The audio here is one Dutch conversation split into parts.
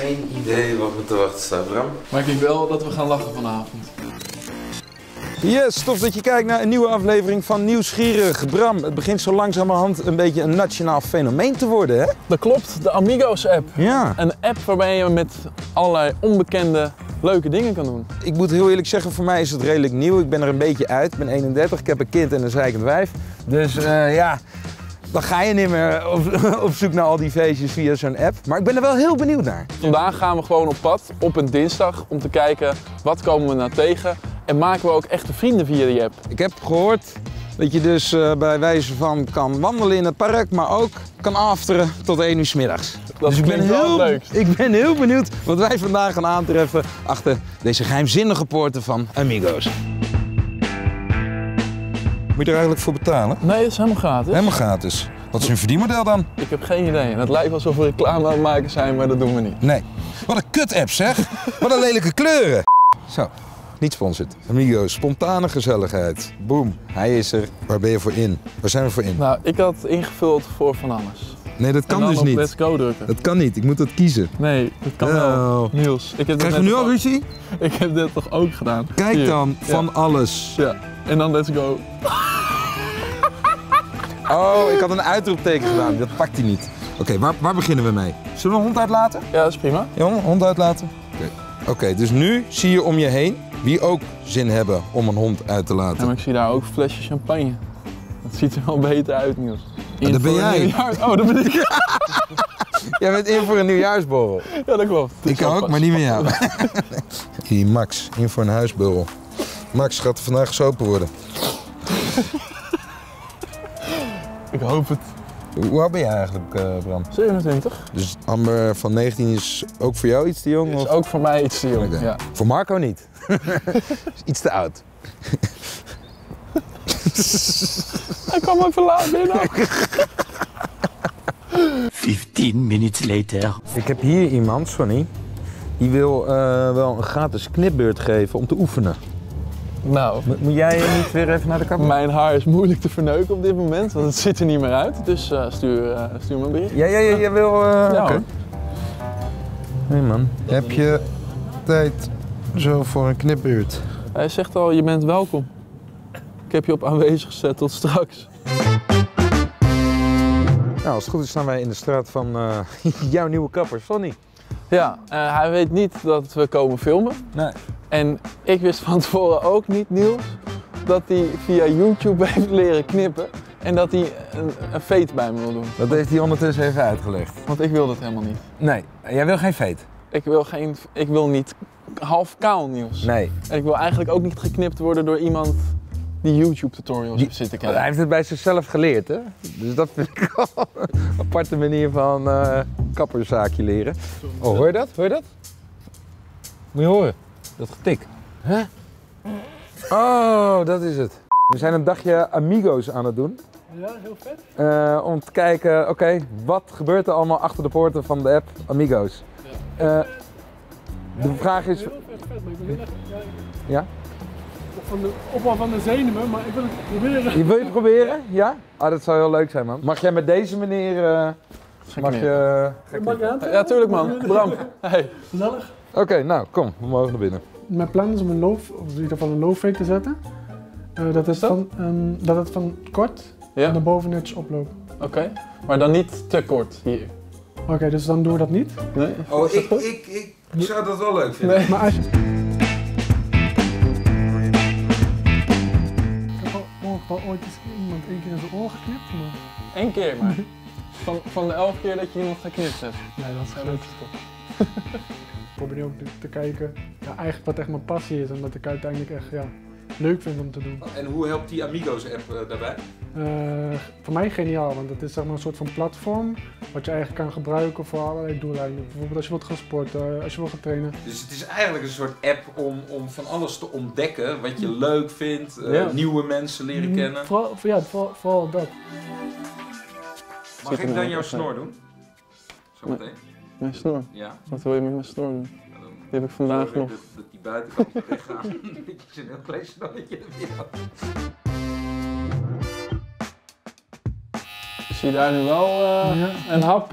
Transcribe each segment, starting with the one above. geen idee wat me te wachten staat, Bram. Maar ik denk wel dat we gaan lachen vanavond. Yes, tof dat je kijkt naar een nieuwe aflevering van Nieuwsgierig. Bram, het begint zo langzamerhand een beetje een nationaal fenomeen te worden, hè? Dat klopt, de Amigos-app. Ja. Een app waarbij je met allerlei onbekende leuke dingen kan doen. Ik moet heel eerlijk zeggen, voor mij is het redelijk nieuw. Ik ben er een beetje uit. Ik ben 31, ik heb een kind en een zeikend wijf. Dus ja, dan ga je niet meer op zoek naar al die feestjes via zo'n app. Maar ik ben er wel heel benieuwd naar. Vandaag gaan we gewoon op pad, op een dinsdag, om te kijken wat komen we nou tegen. En maken we ook echte vrienden via die app. Ik heb gehoord dat je dus bij wijze van kan wandelen in het park, maar ook kan afteren tot 1 uur 's middags. Dat dus klinkt wel leuk. Ik ben heel benieuwd wat wij vandaag gaan aantreffen achter deze geheimzinnige poorten van Amigos. Moet je er eigenlijk voor betalen? Nee, dat is helemaal gratis. Helemaal gratis. Wat is hun verdienmodel dan? Ik heb geen idee. Het lijkt alsof we reclame aan het maken zijn, maar dat doen we niet. Nee. Wat een kut-app zeg! Wat een lelijke kleuren! Zo. Niet sponsored. Amigos, spontane gezelligheid. Boom, hij is er. Waar ben je voor in? Waar zijn we voor in? Nou, ik had ingevuld voor van alles. Nee, dat kan dus niet. Let's go drukken. Dat kan niet, ik moet dat kiezen. Nee, dat kan wel. Niels, krijg je nu al ruzie? Ik heb dit toch ook gedaan. Kijk hier. Dan, van ja. Alles. Ja, en dan let's go. Oh, ik had een uitroepteken gedaan, dat pakt hij niet. Oké, waar beginnen we mee? Zullen we een hond uitlaten? Ja, dat is prima. Ja, hond uitlaten. Oké, dus nu zie je om je heen. Wie ook zin hebben om een hond uit te laten. Ja, maar ik zie daar ook flesjes champagne. Dat ziet er wel beter uit, Niels. Ah, dat ben jij. Oh, dat ben ik. Jij bent in voor een nieuwjaarsborrel. Ja, dat klopt. Dat ik ook, maar niet met jou. Hier, Max, in voor een huisborrel. Max gaat er vandaag gesopen worden. Ik hoop het. Hoe oud ben jij eigenlijk, Bram? 27. Dus Amber van 19 is ook voor jou iets te jong? Is of? Ook voor mij iets te jong, okay. Ja. Voor Marco niet. Is iets te oud. Hij kwam even laat binnen. 15 minutes later. Ik heb hier iemand, Sonny, die wil wel een gratis knipbeurt geven om te oefenen. Nou, moet jij niet weer even naar de kapper? Mijn haar is moeilijk te verneuken op dit moment, want het ziet er niet meer uit. Dus stuur me een bericht. Ja, jij wil... ja, okay. Nee man. Heb je tijd zo voor een knipbeurt? Hij zegt al, je bent welkom. Ik heb je op aanwezig gezet, tot straks. Nou, als het goed is staan wij in de straat van jouw nieuwe kapper, Sonny. Ja, hij weet niet dat we komen filmen. Nee. En ik wist van tevoren ook niet, Niels, dat hij via YouTube heeft leren knippen en dat hij een veet bij me wil doen. Dat heeft hij ondertussen even uitgelegd. Want ik wil dat helemaal niet. Nee, jij wil geen veet? Ik wil niet half kaal, Niels. Nee. En ik wil eigenlijk ook niet geknipt worden door iemand die YouTube-tutorials op zit te kijken. Hij heeft het bij zichzelf geleerd, hè? Dus dat vind ik al een aparte manier van kapperszaakje leren. Oh, hoor je dat? Hoor je dat? Moet je horen. Dat getik. Huh? Oh, dat is het. We zijn een dagje Amigos aan het doen. Ja, heel vet. Om te kijken, oké, wat gebeurt er allemaal achter de poorten van de app Amigos? Ja. De vraag is... Heel vet, maar ik wil echt... Ja? Van de opbouw van de zenuwen, maar ik wil het proberen. Je wil je proberen? Ja? Ah, dat zou heel leuk zijn, man. Mag jij met deze meneer... Mag je aan? Ja, tuurlijk, man. Bram. Hey. Gezellig. Oké, nou, kom. We mogen naar binnen. Mijn plan is om een low-fake te zetten. Dat het van kort naar boven netjes oploopt. Oké, maar dan niet te kort hier. Oké, dus dan doen we dat niet. Nee. Oh, ik zou dat wel leuk vinden. Nee. Maar als je... Ik heb al ooit iemand 1 keer in zijn oor geknipt. Maar... 1 keer maar? Van de 11 keer dat je iemand geknipt hebt? Nee, dat is gelukkig toch. Ik probeer ook te kijken eigenlijk wat echt mijn passie is en wat ik uiteindelijk echt leuk vind om te doen. En hoe helpt die Amigos-app daarbij? Voor mij geniaal, want het is zeg maar, een soort van platform wat je eigenlijk kan gebruiken voor allerlei doeleinden. Bijvoorbeeld als je wilt gaan sporten, als je wilt gaan trainen. Dus het is eigenlijk een soort app om van alles te ontdekken wat je leuk vindt, nieuwe mensen leren kennen. Vooral dat. Mag ik dan jouw snor doen? Zometeen. Mijn snor? Ja. Wat wil je met mijn snor doen? Ja, die heb ik vandaag nog. Dat die buitenkant weggaat. Het is een heel klein snorretje. Zie je daar nu wel een hap,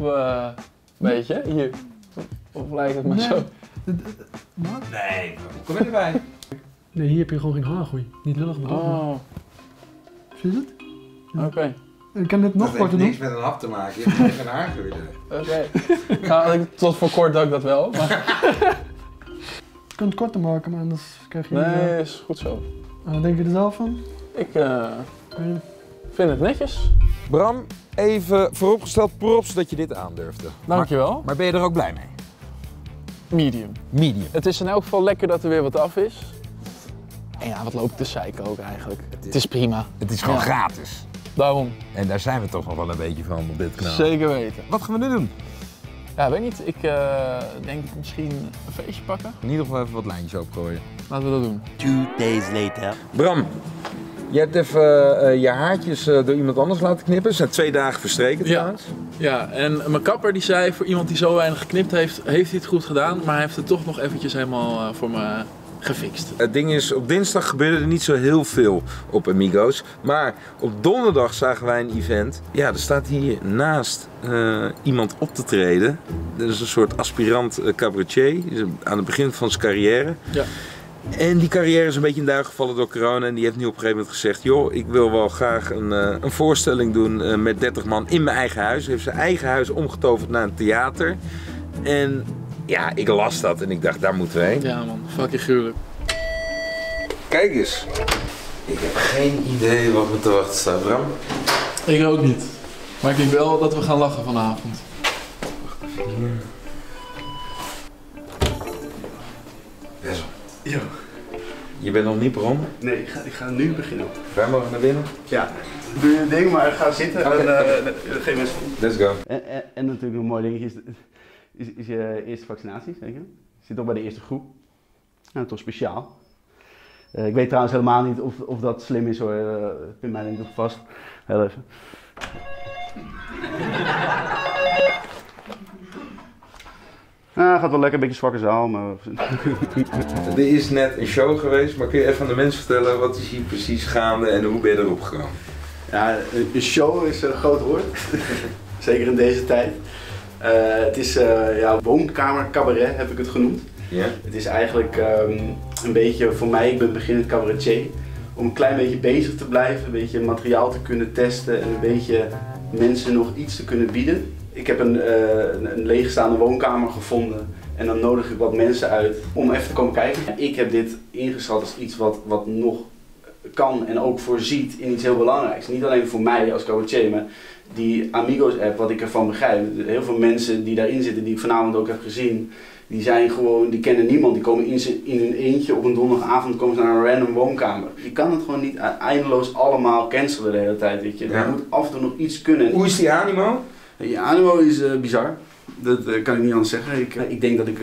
weet je? Hier. Of lijkt het maar nee. Zo? Wat? Nee, kom je erbij? Nee, hier heb je gewoon geen haargroei. Niet lullig, maar oh. Zie je dat? Ja. Oké. Okay. Ik kan dit nog korter doen. Dat heeft niks met een hap te maken. Je hebt geen haargroei. Oké. Nou, tot voor kort ook dat wel. Maar... je kunt het korter maken, maar anders krijg je... Nee, is goed zo. Denk je er zelf van? Ik vind het netjes. Bram, even vooropgesteld props dat je dit aandurfde. Dankjewel. Maar ben je er ook blij mee? Medium. Medium. Het is in elk geval lekker dat er weer wat af is. En ja, wat loopt de zeiken ook eigenlijk. Het is prima. Het is gewoon gratis. Daarom. En daar zijn we toch nog wel een beetje van op dit kanaal. Zeker weten. Wat gaan we nu doen? Ja, weet niet. Ik denk misschien een feestje pakken. In ieder geval even wat lijntjes opgooien. Laten we dat doen. 2 days later. Bram, je hebt even je haartjes door iemand anders laten knippen. Ze zijn 2 dagen verstreken trouwens. Ja, en mijn kapper die zei voor iemand die zo weinig geknipt heeft, heeft hij het goed gedaan. Maar hij heeft het toch nog eventjes helemaal voor me... gefixt. Het ding is, op dinsdag gebeurde er niet zo heel veel op Amigos. Maar op donderdag zagen wij een event. Ja, er staat hier naast iemand op te treden. Dat is een soort aspirant cabaretier. Aan het begin van zijn carrière. Ja. En die carrière is een beetje in duigen gevallen door corona. En die heeft nu op een gegeven moment gezegd: joh, ik wil wel graag een voorstelling doen met 30 man in mijn eigen huis. Hij heeft zijn eigen huis omgetoverd naar een theater. En... ja, ik las dat en ik dacht, daar moeten we heen. Ja man, fucking gruwelijk. Kijk eens. Ik heb geen idee wat me te wachten staat, Bram. Ik ook niet. Maar ik denk wel dat we gaan lachen vanavond. Wessel. Ja. Je bent nog niet begonnen? Nee, ik ga nu beginnen. Wij mogen naar binnen? Ja. Doe je ding, maar ga zitten en geen mensen. Let's go. En natuurlijk een mooi dingetje is... is je eerste vaccinatie, zeker? Zit toch bij de eerste groep. Nou, toch speciaal. Ik weet trouwens helemaal niet of dat slim is hoor. Pin mij denk ik nog vast. Heel even. Gaat wel lekker, een beetje zwakke zaal, maar... er is net een show geweest, maar kun je even aan de mensen vertellen wat is hier precies gaande en hoe ben je erop gegaan? Ja, een show is een groot woord. Zeker in deze tijd. Het is woonkamercabaret, heb ik het genoemd. Yeah. Het is eigenlijk een beetje, voor mij, ik ben beginnend cabaretier, om een klein beetje bezig te blijven, een beetje materiaal te kunnen testen en een beetje mensen nog iets te kunnen bieden. Ik heb een leegstaande woonkamer gevonden en dan nodig ik wat mensen uit om even te komen kijken. Ik heb dit ingeschat als iets wat nog kan en ook voorziet in iets heel belangrijks. Niet alleen voor mij als cabaretier, maar die Amigos-app, wat ik ervan begrijp, heel veel mensen die daarin zitten, die ik vanavond ook heb gezien, die zijn gewoon, die kennen niemand, die komen in hun eentje op een donderdagavond komen ze naar een random woonkamer. Je kan het gewoon niet eindeloos allemaal cancelen de hele tijd, weet je. Ja. Je moet af en toe nog iets kunnen. Hoe is die animo? Die animo is bizar. Dat kan ik niet anders zeggen. Ik denk dat ik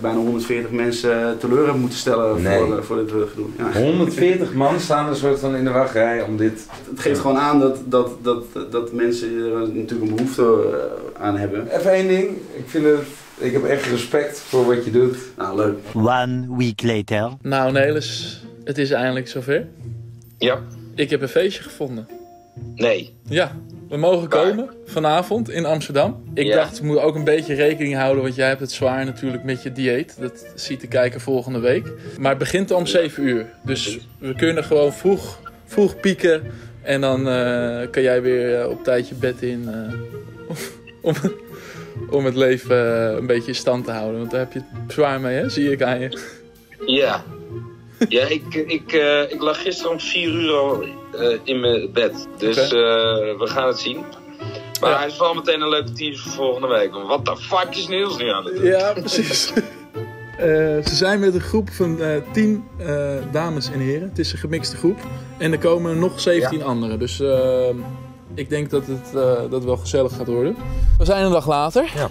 bijna 140 mensen teleur heb moeten stellen voor dit gedoe. Ja. 140 man staan een soort van in de wachtrij om dit... Het geeft gewoon aan dat mensen er natuurlijk een behoefte aan hebben. Even één ding. Ik heb echt respect voor wat je doet. Nou, leuk. 1 week later. Nou Nelis, het is eindelijk zover. Ja. Ik heb een feestje gevonden. Nee. Ja. We mogen komen vanavond in Amsterdam. Ik dacht, we moeten ook een beetje rekening houden, want jij hebt het zwaar natuurlijk met je dieet. Dat ziet de kijker volgende week. Maar het begint om 7 uur. Dus we kunnen gewoon vroeg pieken. En dan kan jij weer op tijd je bed in om het leven een beetje in stand te houden. Want daar heb je het zwaar mee, hè? Zie ik aan je. Ja. Ja, ik lag gisteren om 4 uur al in mijn bed. Dus we gaan het zien. Maar hij is wel meteen een leuke tease voor volgende week. Wat de fuck is Niels nu aan het doen? Ja, precies. Ze zijn met een groep van 10 dames en heren. Het is een gemixte groep. En er komen nog 17 anderen. Dus ik denk dat het wel gezellig gaat worden. We zijn een dag later. Ja.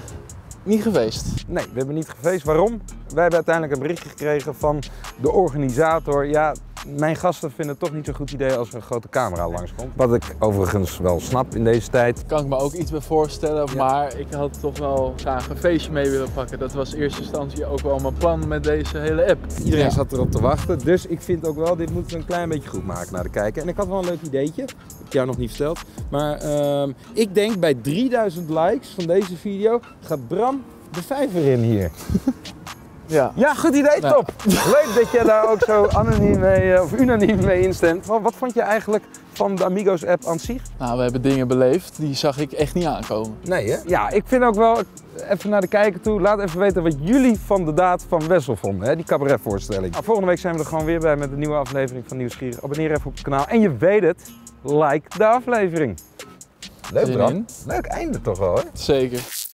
Niet gefeest? Nee, we hebben niet gefeest. Waarom? Wij hebben uiteindelijk een berichtje gekregen van de organisator. Ja, mijn gasten vinden het toch niet zo'n goed idee als er een grote camera langskomt. Wat ik overigens wel snap in deze tijd. Kan ik me ook iets bij voorstellen, maar ik had toch wel graag een feestje mee willen pakken. Dat was in eerste instantie ook wel mijn plan met deze hele app. Iedereen zat erop te wachten, dus ik vind ook wel, dit moeten we een klein beetje goed maken naar de kijker. En ik had wel een leuk ideetje, dat heb ik jou nog niet verteld. Maar ik denk bij 3000 likes van deze video gaat Bram de vijver in hier. Ja, ja, goed idee, nou, top. Leuk dat je daar ook zo anoniem mee, of unaniem mee instemt. Wat vond je eigenlijk van de Amigos app aan zich? Nou, we hebben dingen beleefd, die zag ik echt niet aankomen. Nee, hè? Ja, ik vind ook wel, even naar de kijker toe, laat even weten wat jullie van de daad van Wessel vonden, hè? Die cabaretvoorstelling. Nou, volgende week zijn we er gewoon weer bij met een nieuwe aflevering van Nieuwsgierig. Abonneer even op het kanaal en je weet het, like de aflevering. Leuk, Bram. Leuk einde toch wel, hè? Zeker.